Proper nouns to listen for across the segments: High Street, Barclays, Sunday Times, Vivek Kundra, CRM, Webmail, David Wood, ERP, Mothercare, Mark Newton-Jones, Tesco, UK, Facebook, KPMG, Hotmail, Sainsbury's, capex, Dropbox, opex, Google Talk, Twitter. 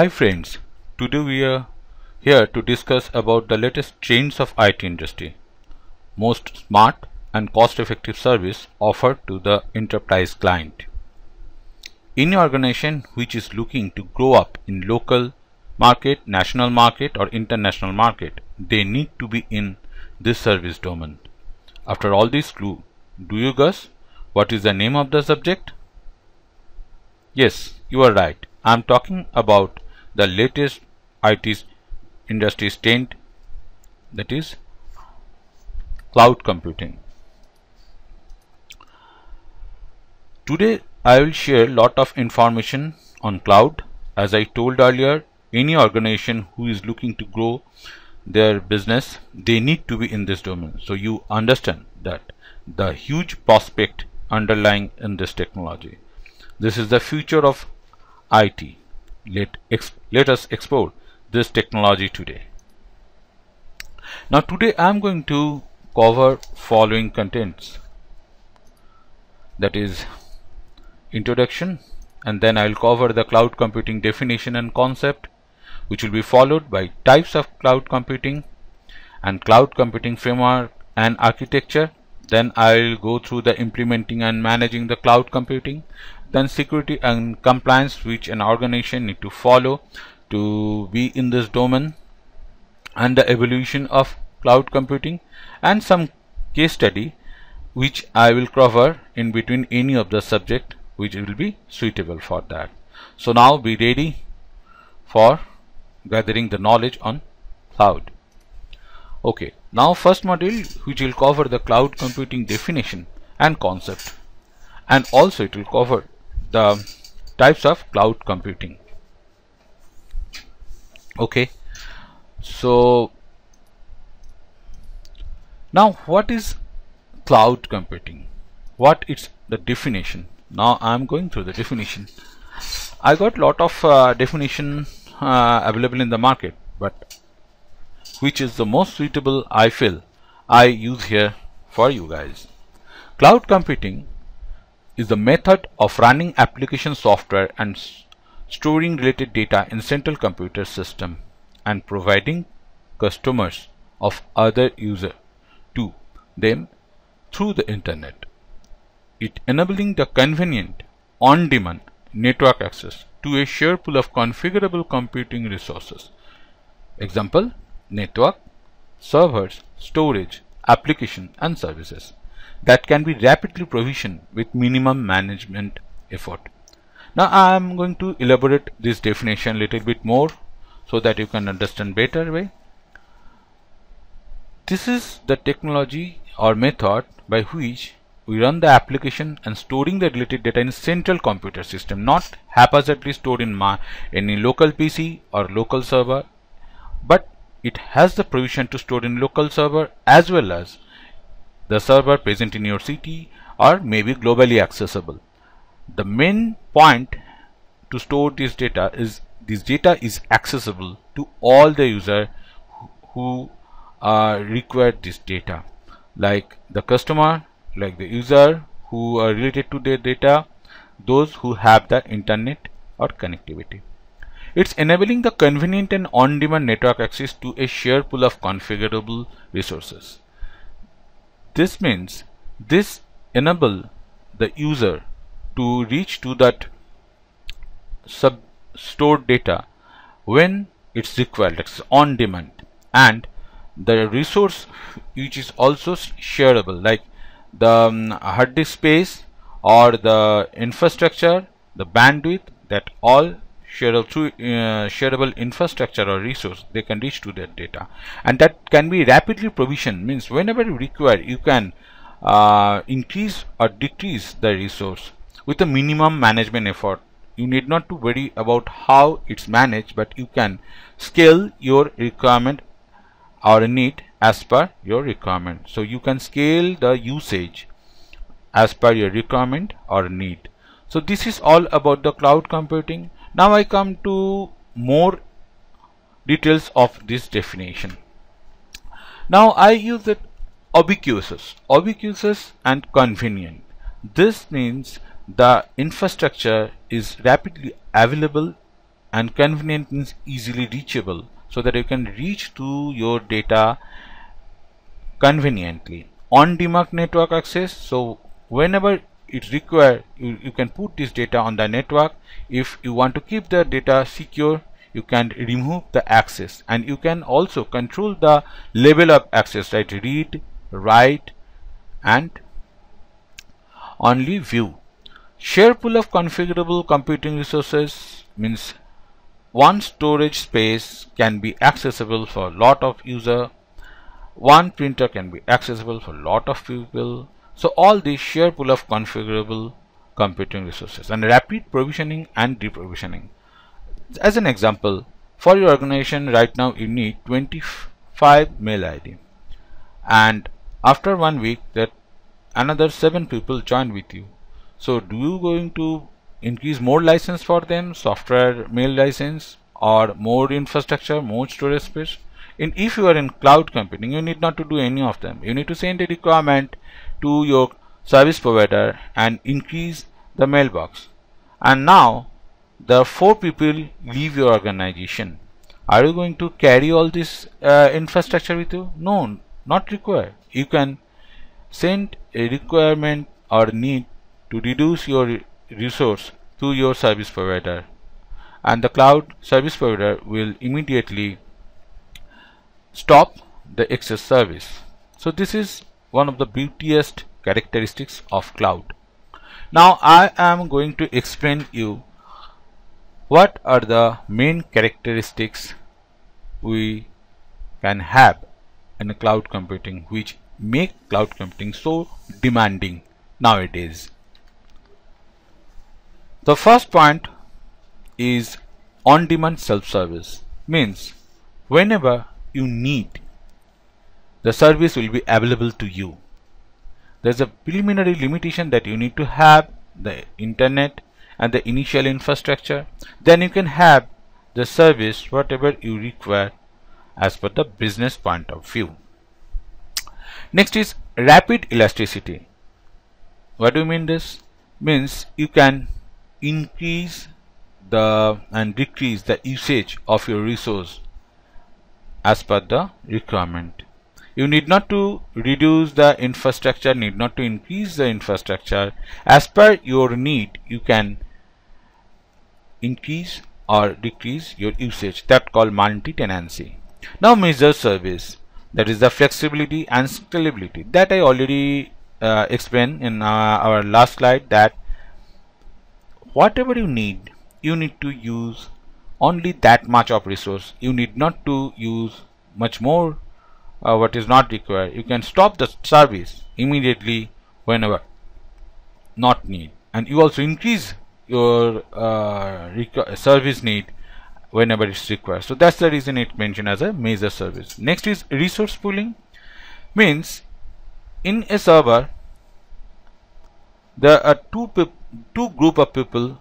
Hi friends, today we are here to discuss about the latest trends of IT industry, most smart and cost-effective service offered to the enterprise client. Any organization which is looking to grow up in local market, national market or international market, they need to be in this service domain. After all this clue, do you guess what is the name of the subject? Yes, you are right. I am talking about the latest IT industry trend, that is cloud computing. Today I will share lot of information on cloud. As I told earlier, any organization who is looking to grow their business, they need to be in this domain. So you understand that the huge prospect underlying in this technology. This is the future of IT. Let us explore this technology today. Now today I am going to cover following contents, that is introduction, and then I will cover the cloud computing definition and concept, which will be followed by types of cloud computing and cloud computing framework and architecture. Then I will go through the implementing and managing the cloud computing, then security and compliance which an organization need to follow to be in this domain, and the evolution of cloud computing, and some case study which I will cover in between any of the subject which will be suitable for that. So now be ready for gathering the knowledge on cloud. Okay, now first module which will cover the cloud computing definition and concept, and also it will cover the types of cloud computing. Okay, so now what is cloud computing, what is the definition? Now I am going through the definition. I got lot of definition available in the market, but which is the most suitable I feel I use here for you guys. Cloud computing is the method of running application software and storing related data in central computer system and providing customers of other user to them through the internet. It enabling the convenient on-demand network access to a share pool of configurable computing resources. Example, network, servers, storage, application and services that can be rapidly provisioned with minimum management effort. Now I am going to elaborate this definition a little bit more so that you can understand better way. This is the technology or method by which we run the application and storing the related data in central computer system, not haphazardly stored in any local PC or local server, but it has the provision to store in local server as well as the server present in your city or maybe globally accessible. The main point to store this data is accessible to all the user who require this data, like the customer, like the user who are related to their data, those who have the internet or connectivity. It's enabling the convenient and on-demand network access to a share pool of configurable resources. This means this enable the user to reach to that stored data when it's required, it's on demand, and the resource which is also shareable, like the hard disk space or the infrastructure, the bandwidth, that all shareable infrastructure or resource, they can reach to that data, and that can be rapidly provisioned. Means whenever you require, you can increase or decrease the resource with a minimum management effort. You need not to worry about how it's managed, but you can scale your requirement or need as per your requirement. So you can scale the usage as per your requirement or need. So this is all about the cloud computing. Now I come to more details of this definition. Now I use it ubiquitous and convenient. This means the infrastructure is rapidly available and convenient means easily reachable, so that you can reach to your data conveniently. On demand network access, so whenever it's required, you can put this data on the network. If you want to keep the data secure, you can remove the access, and you can also control the level of access, right? Read, write, and only view. Share pool of configurable computing resources means one storage space can be accessible for a lot of user. One printer can be accessible for a lot of people. So all these share pool of configurable computing resources, and rapid provisioning and deprovisioning. As an example, for your organization right now you need 25 mail ID, and after 1 week that another 7 people join with you. So do you going to increase more license for them, software mail license, or more infrastructure, more storage space? And if you are in cloud computing, you need not to do any of them. You need to send a requirement to your service provider and increase the mailbox. And now the 4 people leave your organization. Are you going to carry all this infrastructure with you? No, not required. You can send a requirement or need to reduce your resource to your service provider, and the cloud service provider will immediately stop the excess service. So this is one of the beautiest characteristics of cloud. Now I am going to explain you what are the main characteristics we can have in a cloud computing, which make cloud computing so demanding nowadays. The first point is on-demand self-service, means whenever you need, the service will be available to you. There's a preliminary limitation that you need to have the internet and the initial infrastructure. Then you can have the service whatever you require as per the business point of view. Next is rapid elasticity. What do you mean this? Means you can increase the and decrease the usage of your resource as per the requirement. You need not to reduce the infrastructure, need not to increase the infrastructure. As per your need, you can increase or decrease your usage. That called multi-tenancy. Now measure service, that is the flexibility and scalability that I already explained in our last slide, that whatever you need to use only that much of resource. You need not to use much more what is not required. You can stop the service immediately whenever not need, and you also increase your service need whenever it's required. So that's the reason it mentioned as a major service. Next is resource pooling, means in a server there are two group of people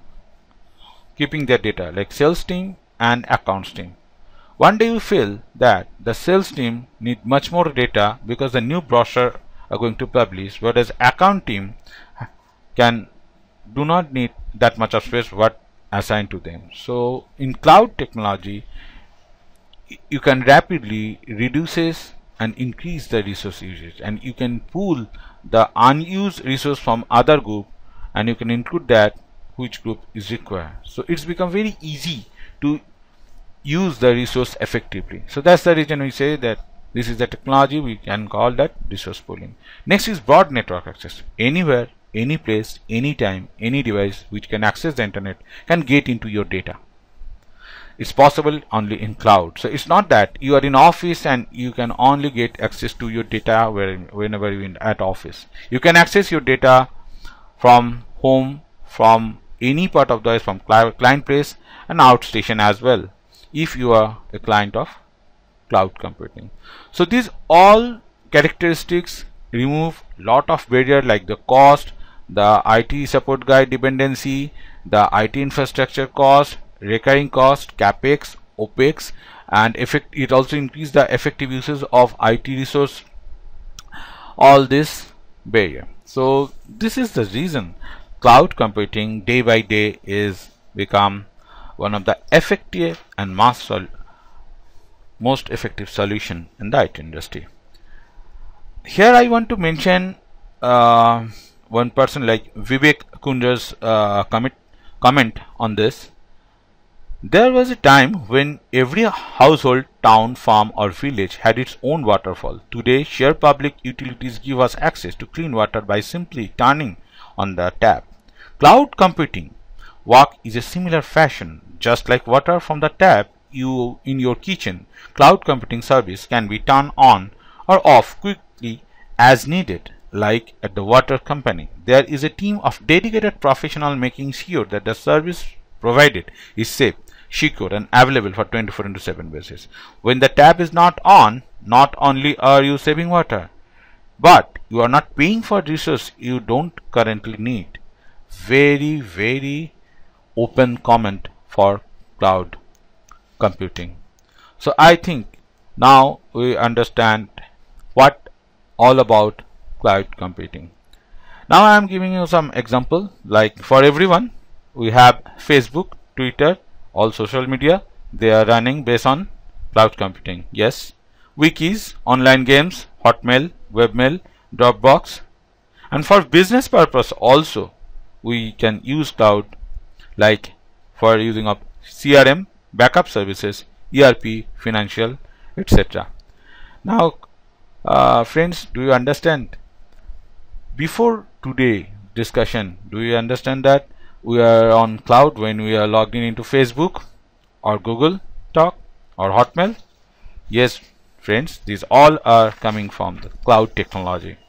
keeping their data, like sales team and accounts team. One day you feel that the sales team need much more data because the new brochure are going to publish, whereas account team do not need that much of space what assigned to them. So in cloud technology, you can rapidly reduces and increase the resource usage, and you can pool the unused resource from other group, and you can include that which group is required. So it's become very easy to use the resource effectively. So that's the reason we say that this is the technology, we can call that resource pooling. Next is broad network access. Anywhere, any place, any time, any device which can access the internet can get into your data. It's possible only in cloud. So it's not that you are in office and you can only get access to your data whenever you're at office. You can access your data from home, from any part of the device, from client place and outstation as well, if you are a client of cloud computing. So these all characteristics remove lot of barrier, like the cost, the IT support guy dependency, the IT infrastructure cost, recurring cost, capex, opex, and it also increases the effective uses of IT resource, all this barrier. So this is the reason cloud computing day by day is become one of the effective and most effective solution in the IT industry. Here I want to mention one person like Vivek Kundra's comment on this. There was a time when every household, town, farm or village had its own waterfall. Today, shared public utilities give us access to clean water by simply turning on the tap. Cloud computing work is a similar fashion. Just like water from the tap in your kitchen, cloud computing service can be turned on or off quickly as needed. Like at the water company, there is a team of dedicated professionals making sure that the service provided is safe, secure and available for 24/7 basis. When the tap is not on, not only are you saving water, but you are not paying for resources you don't currently need. Very, very open comment for cloud computing. So I think now we understand what all about cloud computing. Now I am giving you some example. Like for everyone, we have Facebook, Twitter, all social media. They are running based on cloud computing. Yes, wikis, online games, Hotmail, Webmail, Dropbox, and for business purpose also we can use cloud, like for using of CRM, backup services, ERP, financial, etc. Now, friends, do you understand? Before today discussion, do you understand that we are on cloud when we are logged in into Facebook or Google Talk or Hotmail? Yes, friends, these all are coming from the cloud technology.